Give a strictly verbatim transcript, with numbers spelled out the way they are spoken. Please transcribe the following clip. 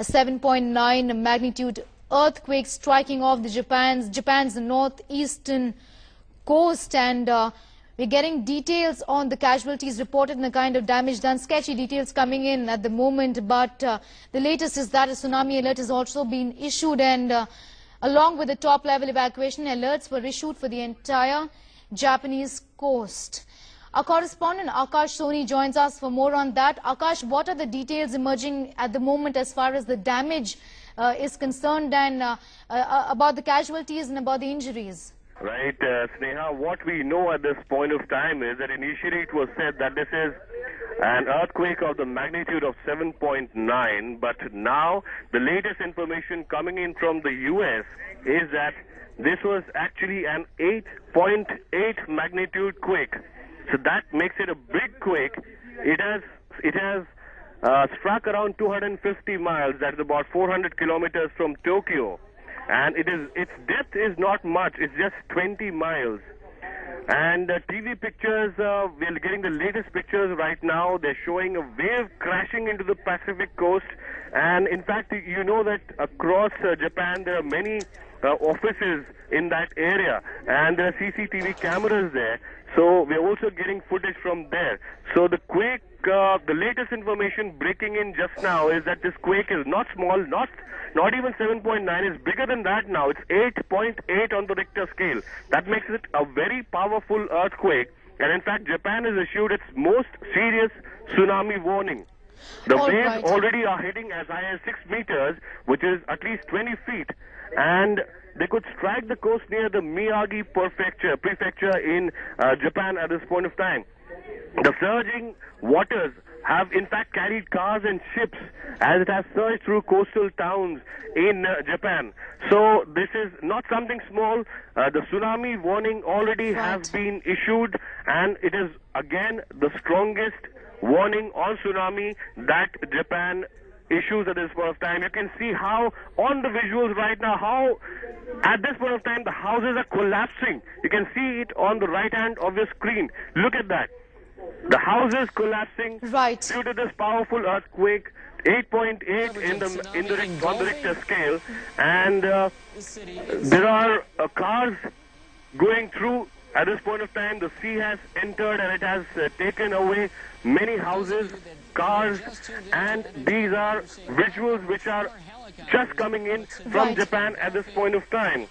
a seven point nine magnitude earthquake striking off the Japan's Japan's northeastern coast, and uh, we're getting details on the casualties reported and the kind of damage done. Sketchy details coming in at the moment, but uh, the latest is that a tsunami alert has also been issued, and uh, along with the top-level evacuation, alerts were issued for the entire Japanese coast. Our correspondent Akash Soni joins us for more on that. Akash, what are the details emerging at the moment as far as the damage uh, is concerned, and uh, uh, about the casualties and about the injuries? Right, uh, Sneha, what we know at this point of time is that initially it was said that this is an earthquake of the magnitude of seven point nine, but now the latest information coming in from the U S is that this was actually an eight point eight magnitude quake. So that makes it a big quake. It has, it has uh, struck around two hundred fifty miles, that is about four hundred kilometers from Tokyo. And it is, its depth is not much, it's just twenty miles. And uh, T V pictures, uh, we're getting the latest pictures right now. They're showing a wave crashing into the Pacific coast. And in fact, you know that across uh, Japan, there are many uh, offices in that area. And there are C C T V cameras there. So we're also getting footage from there. So the quake, uh, the latest information breaking in just now is that this quake is not small, not not even seven point nine. It's bigger than that now. It's eight point eight on the Richter scale. That makes it a very powerful earthquake. And in fact, Japan has issued its most serious tsunami warning. The All waves right. already are hitting as high as six meters, which is at least twenty feet. And they could strike the coast near the Miyagi prefecture, prefecture in uh, Japan at this point of time. The surging waters have in fact carried cars and ships as it has surged through coastal towns in uh, Japan. So this is not something small. Uh, the tsunami warning already right. has been issued, and it is again the strongest warning on tsunami that Japan issues at this point of time. You can see how on the visuals right now, how at this point of time the houses are collapsing. You can see it on the right hand of your screen. Look at that. The houses collapsing right. due to this powerful earthquake, eight point eight in the in the on the Richter scale, and uh, there are uh, cars going through. At this point of time, the sea has entered and it has uh, taken away many houses, cars, and these are visuals which are just coming in from Japan at this point of time.